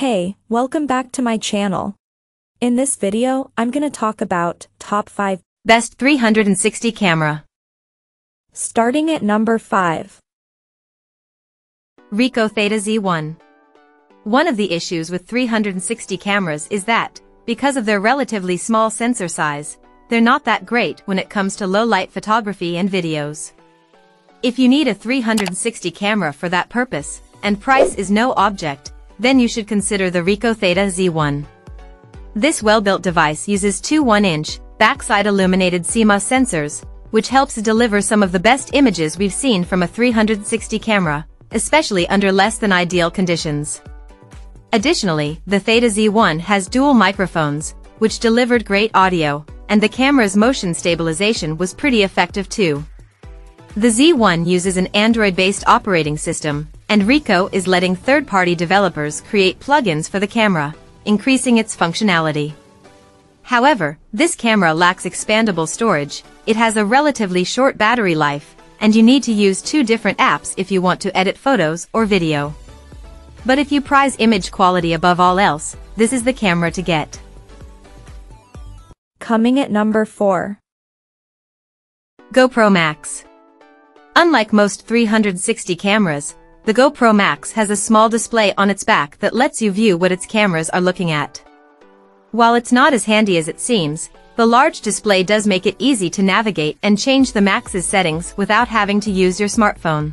Hey, welcome back to my channel. In this video, I'm gonna talk about top 5 best 360 camera. Starting at number 5. Ricoh Theta Z1. One of the issues with 360 cameras is that, because of their relatively small sensor size, they're not that great when it comes to low-light photography and videos. If you need a 360 camera for that purpose, and price is no object, then you should consider the Ricoh Theta Z1. This well-built device uses two 1-inch, backside illuminated CMOS sensors, which helps deliver some of the best images we've seen from a 360 camera, especially under less than ideal conditions. Additionally, the Theta Z1 has dual microphones, which delivered great audio, and the camera's motion stabilization was pretty effective too. The Z1 uses an Android-based operating system, and Ricoh is letting third-party developers create plugins for the camera, increasing its functionality. However, this camera lacks expandable storage, it has a relatively short battery life, and you need to use two different apps if you want to edit photos or video. But if you prize image quality above all else, this is the camera to get. Coming at number 4. GoPro Max. Unlike most 360 cameras, the GoPro Max has a small display on its back that lets you view what its cameras are looking at. While it's not as handy as it seems, the large display does make it easy to navigate and change the Max's settings without having to use your smartphone.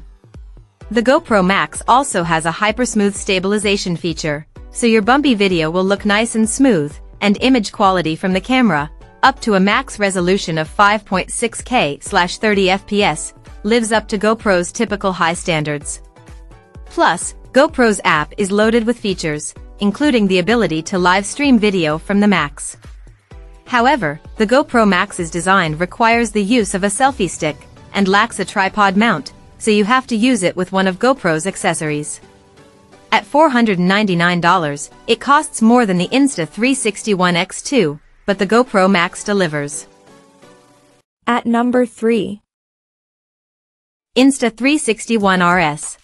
The GoPro Max also has a hyper-smooth stabilization feature, so your bumpy video will look nice and smooth, and image quality from the camera, up to a max resolution of 5.6K/30fps, lives up to GoPro's typical high standards. Plus, GoPro's app is loaded with features, including the ability to live stream video from the Max. However, the GoPro Max's design requires the use of a selfie stick, and lacks a tripod mount, so you have to use it with one of GoPro's accessories. At $499, it costs more than the Insta360 ONE X2, but the GoPro Max delivers. At number 3. Insta360 ONE RS.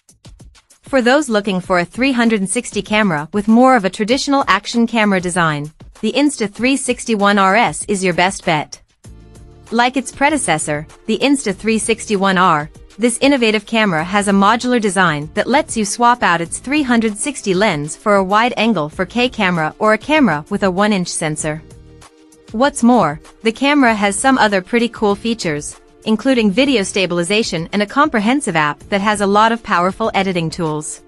For those looking for a 360 camera with more of a traditional action camera design, the Insta360 ONE RS is your best bet. Like its predecessor, the Insta360 ONE R, this innovative camera has a modular design that lets you swap out its 360 lens for a wide-angle 4K camera or a camera with a 1-inch sensor. What's more, the camera has some other pretty cool features, including video stabilization and a comprehensive app that has a lot of powerful editing tools.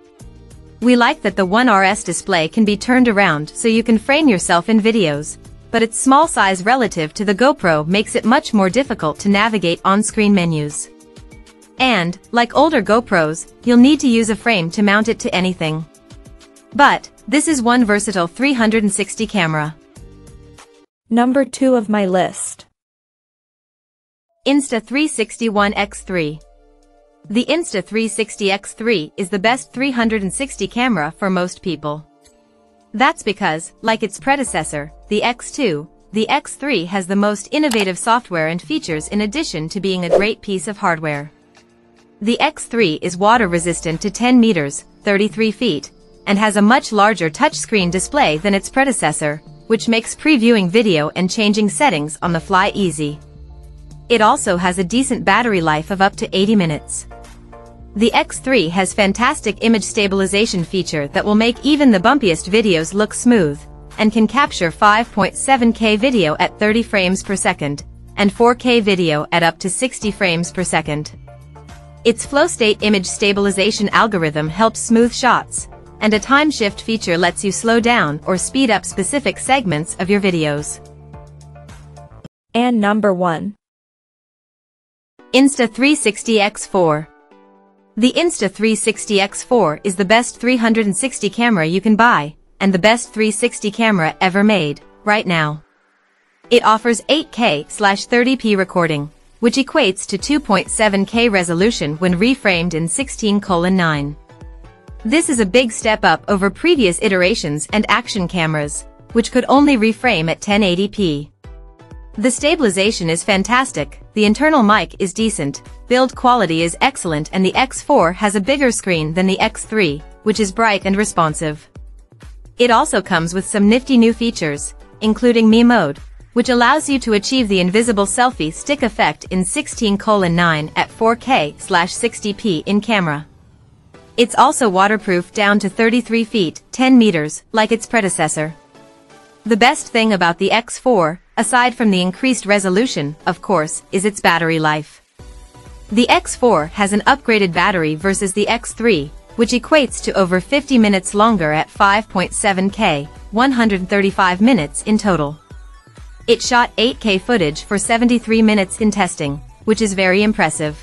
We like that the ONE RS display can be turned around so you can frame yourself in videos, but its small size relative to the GoPro makes it much more difficult to navigate on-screen menus. And, like older GoPros, you'll need to use a frame to mount it to anything. But, this is one versatile 360 camera. Number 2 of my list. Insta360 ONE X3. The Insta360 X3 is the best 360 camera for most people. That's because, like its predecessor, the X2, the X3 has the most innovative software and features in addition to being a great piece of hardware. The X3 is water-resistant to 10 meters, 33 feet, and has a much larger touchscreen display than its predecessor, which makes previewing video and changing settings on the fly easy. It also has a decent battery life of up to 80 minutes. The X3 has fantastic image stabilization feature that will make even the bumpiest videos look smooth, and can capture 5.7K video at 30 frames per second, and 4K video at up to 60 frames per second. Its flow state image stabilization algorithm helps smooth shots, and a time shift feature lets you slow down or speed up specific segments of your videos. And number 1. Insta360 X4. The Insta360 X4 is the best 360 camera you can buy, and the best 360 camera ever made, right now. It offers 8K/30p recording, which equates to 2.7K resolution when reframed in 16:9. This is a big step up over previous iterations and action cameras, which could only reframe at 1080p. The stabilization is fantastic, the internal mic is decent, build quality is excellent, and the X4 has a bigger screen than the X3, which is bright and responsive. It also comes with some nifty new features, including Mi Mode, which allows you to achieve the invisible selfie stick effect in 16:9 at 4K/60p in camera. It's also waterproof down to 33 feet, 10 meters, like its predecessor. The best thing about the X4, aside from the increased resolution, of course, is its battery life. The X4 has an upgraded battery versus the X3, which equates to over 50 minutes longer at 5.7K, 135 minutes in total. It shot 8K footage for 73 minutes in testing, which is very impressive.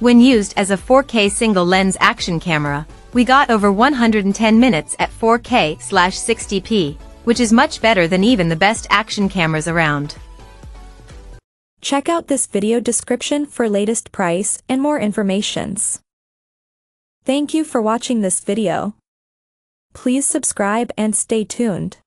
When used as a 4K single-lens action camera, we got over 110 minutes at 4K/60p, which is much better than even the best action cameras around. Check out this video description for latest price and more informations. Thank you for watching this video. Please subscribe and stay tuned.